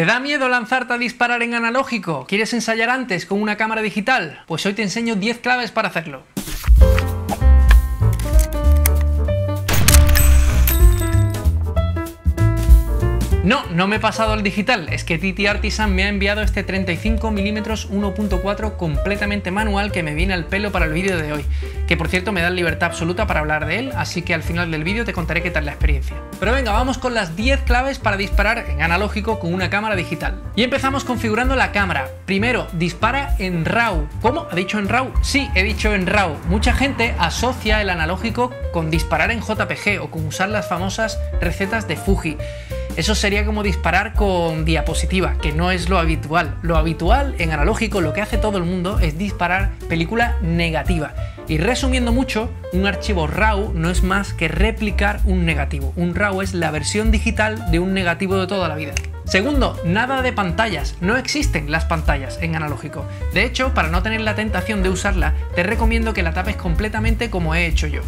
¿Te da miedo lanzarte a disparar en analógico? ¿Quieres ensayar antes con una cámara digital? Pues hoy te enseño 10 claves para hacerlo. No me he pasado al digital, es que TTArtisan me ha enviado este 35mm 1.4 completamente manual que me viene al pelo para el vídeo de hoy, que por cierto me da libertad absoluta para hablar de él, así que al final del vídeo te contaré qué tal la experiencia. Pero venga, vamos con las 10 claves para disparar en analógico con una cámara digital. Y empezamos configurando la cámara. Primero, dispara en RAW. ¿Cómo? ¿Ha dicho en RAW? Sí, he dicho en RAW. Mucha gente asocia el analógico con disparar en JPG o con usar las famosas recetas de Fuji. Eso sería como disparar con diapositiva, que no es lo habitual. Lo habitual en analógico, lo que hace todo el mundo, es disparar película negativa. Y resumiendo mucho, un archivo RAW no es más que replicar un negativo. Un RAW es la versión digital de un negativo de toda la vida. Segundo, nada de pantallas. No existen las pantallas en analógico. De hecho, para no tener la tentación de usarla, te recomiendo que la tapes completamente como he hecho yo.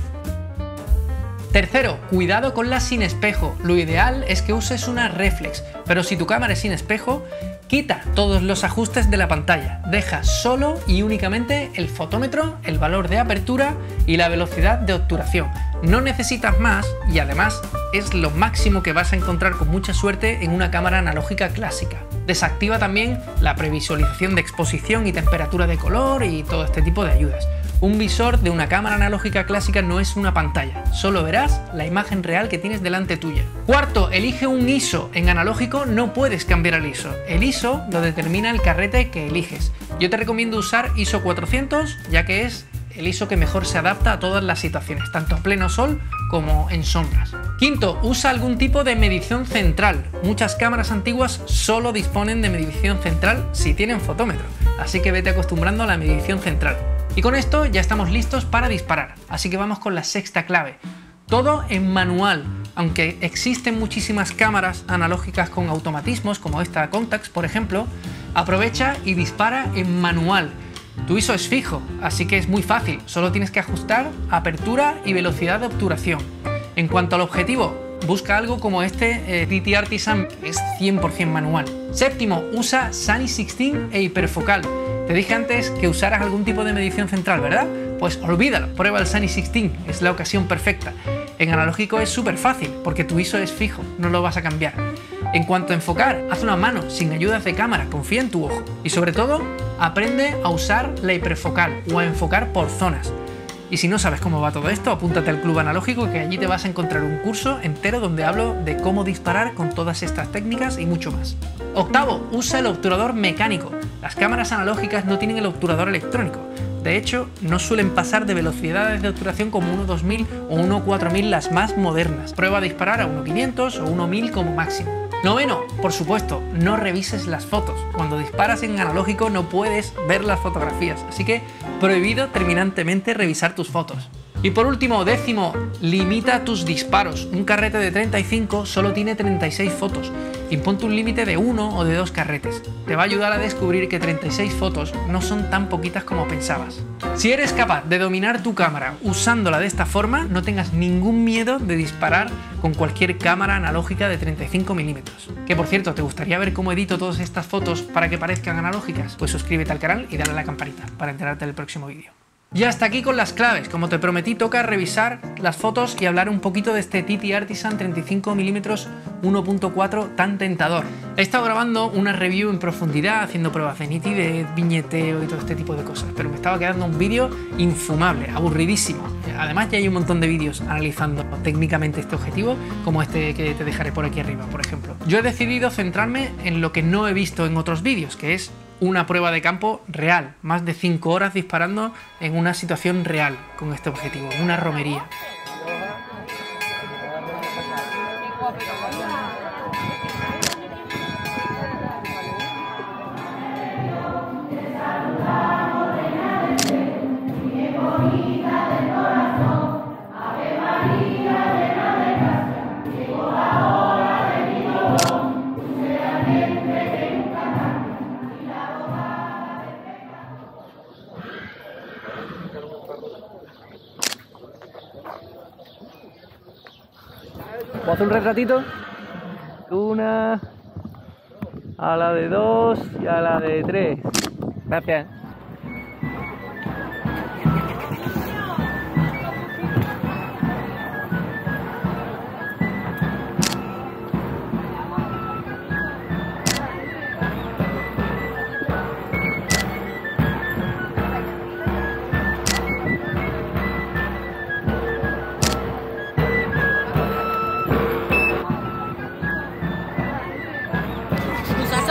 Tercero, cuidado con las sin espejo. Lo ideal es que uses una reflex, pero si tu cámara es sin espejo, quita todos los ajustes de la pantalla. Deja solo y únicamente el fotómetro, el valor de apertura y la velocidad de obturación. No necesitas más y además es lo máximo que vas a encontrar con mucha suerte en una cámara analógica clásica. Desactiva también la previsualización de exposición y temperatura de color y todo este tipo de ayudas. Un visor de una cámara analógica clásica no es una pantalla, solo verás la imagen real que tienes delante tuya. Cuarto, elige un ISO. En analógico no puedes cambiar el ISO. El ISO lo determina el carrete que eliges. Yo te recomiendo usar ISO 400, ya que es el ISO que mejor se adapta a todas las situaciones, tanto en pleno sol como en sombras. Quinto, usa algún tipo de medición central. Muchas cámaras antiguas solo disponen de medición central si tienen fotómetro, así que vete acostumbrando a la medición central. Y con esto ya estamos listos para disparar, así que vamos con la sexta clave. Todo en manual. Aunque existen muchísimas cámaras analógicas con automatismos, como esta Contax por ejemplo, aprovecha y dispara en manual. Tu ISO es fijo, así que es muy fácil, solo tienes que ajustar apertura y velocidad de obturación. En cuanto al objetivo, busca algo como este TTArtisan, que es 100% manual. Séptimo, usa Sunny 16 e hiperfocal. Te dije antes que usaras algún tipo de medición central, ¿verdad? Pues olvídalo, prueba el Sunny 16, es la ocasión perfecta. En analógico es súper fácil, porque tu ISO es fijo, no lo vas a cambiar. En cuanto a enfocar, haz una mano, sin ayudas de cámara, confía en tu ojo. Y sobre todo, aprende a usar la hiperfocal o a enfocar por zonas. Y si no sabes cómo va todo esto, apúntate al club analógico, que allí te vas a encontrar un curso entero donde hablo de cómo disparar con todas estas técnicas y mucho más. Octavo, usa el obturador mecánico. Las cámaras analógicas no tienen el obturador electrónico. De hecho, no suelen pasar de velocidades de obturación como 1.2000 o 1.4000 las más modernas. Prueba a disparar a 1.500 o 1.000 como máximo. Noveno, por supuesto, no revises las fotos. Cuando disparas en analógico no puedes ver las fotografías, así que prohibido terminantemente revisar tus fotos. Y por último, décimo, limita tus disparos. Un carrete de 35 solo tiene 36 fotos. Imponte un límite de uno o de dos carretes. Te va a ayudar a descubrir que 36 fotos no son tan poquitas como pensabas. Si eres capaz de dominar tu cámara usándola de esta forma, no tengas ningún miedo de disparar con cualquier cámara analógica de 35 milímetros. Que por cierto, ¿te gustaría ver cómo edito todas estas fotos para que parezcan analógicas? Pues suscríbete al canal y dale a la campanita para enterarte del próximo vídeo. Y hasta aquí con las claves. Como te prometí, toca revisar las fotos y hablar un poquito de este TTArtisan 35mm 1.4 tan tentador. He estado grabando una review en profundidad, haciendo pruebas de nitidez, viñeteo y todo este tipo de cosas, pero me estaba quedando un vídeo infumable, aburridísimo. Además ya hay un montón de vídeos analizando técnicamente este objetivo, como este que te dejaré por aquí arriba, por ejemplo. Yo he decidido centrarme en lo que no he visto en otros vídeos, que es una prueba de campo real, más de 5 horas disparando en una situación real con este objetivo, en una romería. ¿Puedo hacer un retratito? Una... a la de 2 y a la de 3. Gracias.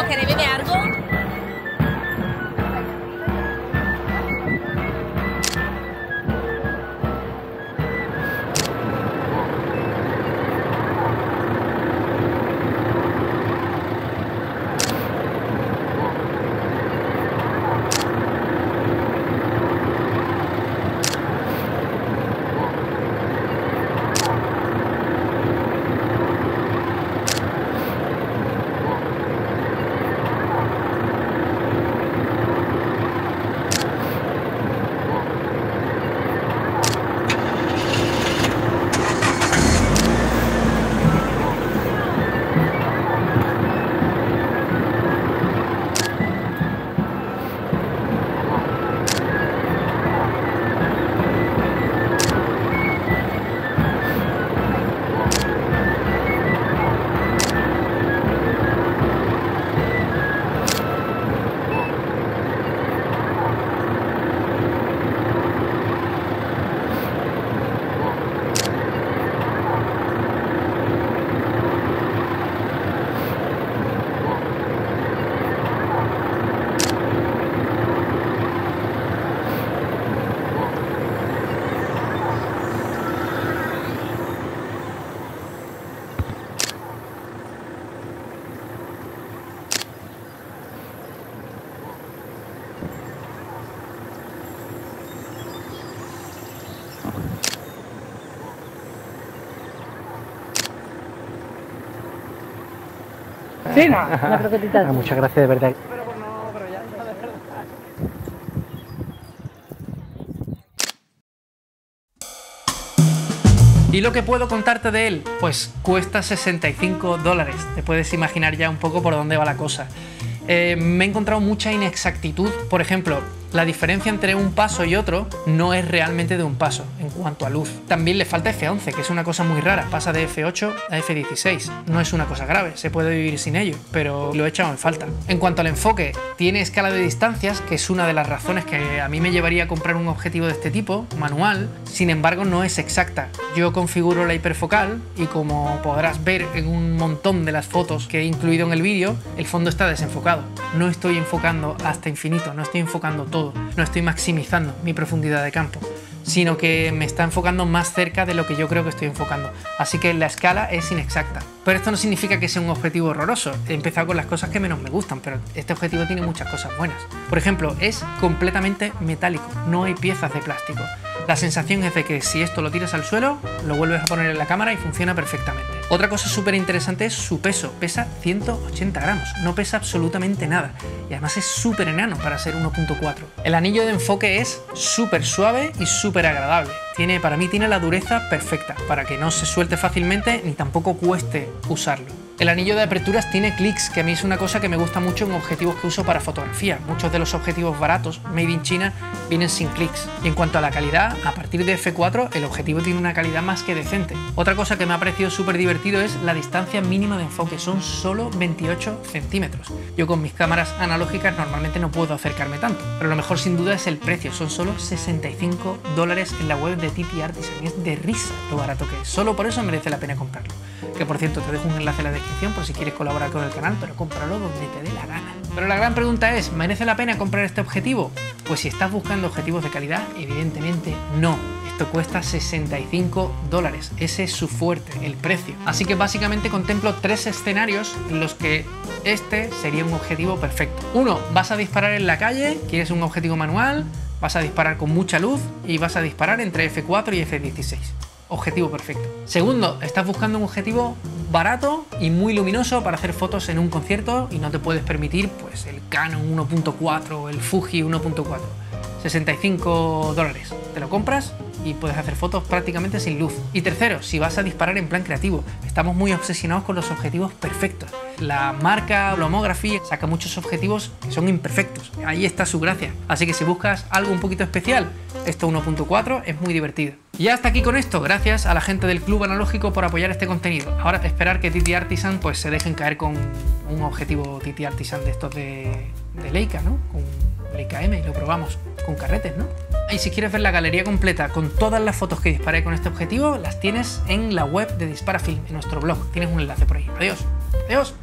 ¿Que le bebe algo? Sí, no, una croquetita. Ah, muchas gracias, de verdad. ¿Y lo que puedo contarte de él? Pues cuesta $65. Te puedes imaginar ya un poco por dónde va la cosa. Me he encontrado mucha inexactitud. Por ejemplo, la diferencia entre un paso y otro no es realmente de un paso en cuanto a luz. También le falta F11, que es una cosa muy rara. Pasa de F8 a F16. No es una cosa grave, se puede vivir sin ello, pero lo he echado en falta. En cuanto al enfoque, tiene escala de distancias, que es una de las razones que a mí me llevaría a comprar un objetivo de este tipo, manual. Sin embargo, no es exacta. Yo configuro la hiperfocal y, como podrás ver en un montón de las fotos que he incluido en el vídeo, el fondo está desenfocado. No estoy enfocando hasta infinito, no estoy enfocando todo. No estoy maximizando mi profundidad de campo, sino que me está enfocando más cerca de lo que yo creo que estoy enfocando. Así que la escala es inexacta. Pero esto no significa que sea un objetivo horroroso. He empezado con las cosas que menos me gustan, pero este objetivo tiene muchas cosas buenas. Por ejemplo, es completamente metálico, no hay piezas de plástico. La sensación es de que si esto lo tiras al suelo, lo vuelves a poner en la cámara y funciona perfectamente. Otra cosa súper interesante es su peso. Pesa 180 gramos, no pesa absolutamente nada. Y además es súper enano para ser 1.4. El anillo de enfoque es súper suave y súper agradable. Para mí tiene la dureza perfecta, para que no se suelte fácilmente ni tampoco cueste usarlo. El anillo de aperturas tiene clics, que a mí es una cosa que me gusta mucho en objetivos que uso para fotografía. Muchos de los objetivos baratos, made in China, vienen sin clics. Y en cuanto a la calidad, a partir de F4 el objetivo tiene una calidad más que decente. Otra cosa que me ha parecido súper divertido es la distancia mínima de enfoque, son solo 28 centímetros. Yo con mis cámaras analógicas normalmente no puedo acercarme tanto, pero lo mejor sin duda es el precio, son solo $65 en la web de TTArtisan. Es de risa lo barato que es, solo por eso merece la pena comprarlo. Que por cierto, te dejo un enlace en la descripción por si quieres colaborar con el canal, pero cómpralo donde te dé la gana. Pero la gran pregunta es, ¿merece la pena comprar este objetivo? Pues si estás buscando objetivos de calidad, evidentemente no. Esto cuesta $65, ese es su fuerte, el precio. Así que básicamente contemplo tres escenarios en los que este sería un objetivo perfecto. Uno, vas a disparar en la calle, quieres un objetivo manual, vas a disparar con mucha luz y vas a disparar entre F4 y F16. Objetivo perfecto. Segundo, estás buscando un objetivo barato y muy luminoso para hacer fotos en un concierto y no te puedes permitir pues el Canon 1.4 o el Fuji 1.4. $65. ¿Te lo compras? y puedes hacer fotos prácticamente sin luz. Y tercero, si vas a disparar en plan creativo. Estamos muy obsesionados con los objetivos perfectos. La marca Lomography saca muchos objetivos que son imperfectos. Ahí está su gracia. Así que si buscas algo un poquito especial, esto 1.4 es muy divertido. Y hasta aquí con esto. Gracias a la gente del Club Analógico por apoyar este contenido. Ahora esperar que TTArtisan pues se dejen caer con un objetivo TTArtisan de estos de Leica, ¿no? Con Leica M, y lo probamos con carretes, ¿no? Y si quieres ver la galería completa con todas las fotos que disparé con este objetivo, las tienes en la web de Disparafilm, en nuestro blog. Tienes un enlace por ahí. Adiós. Adiós.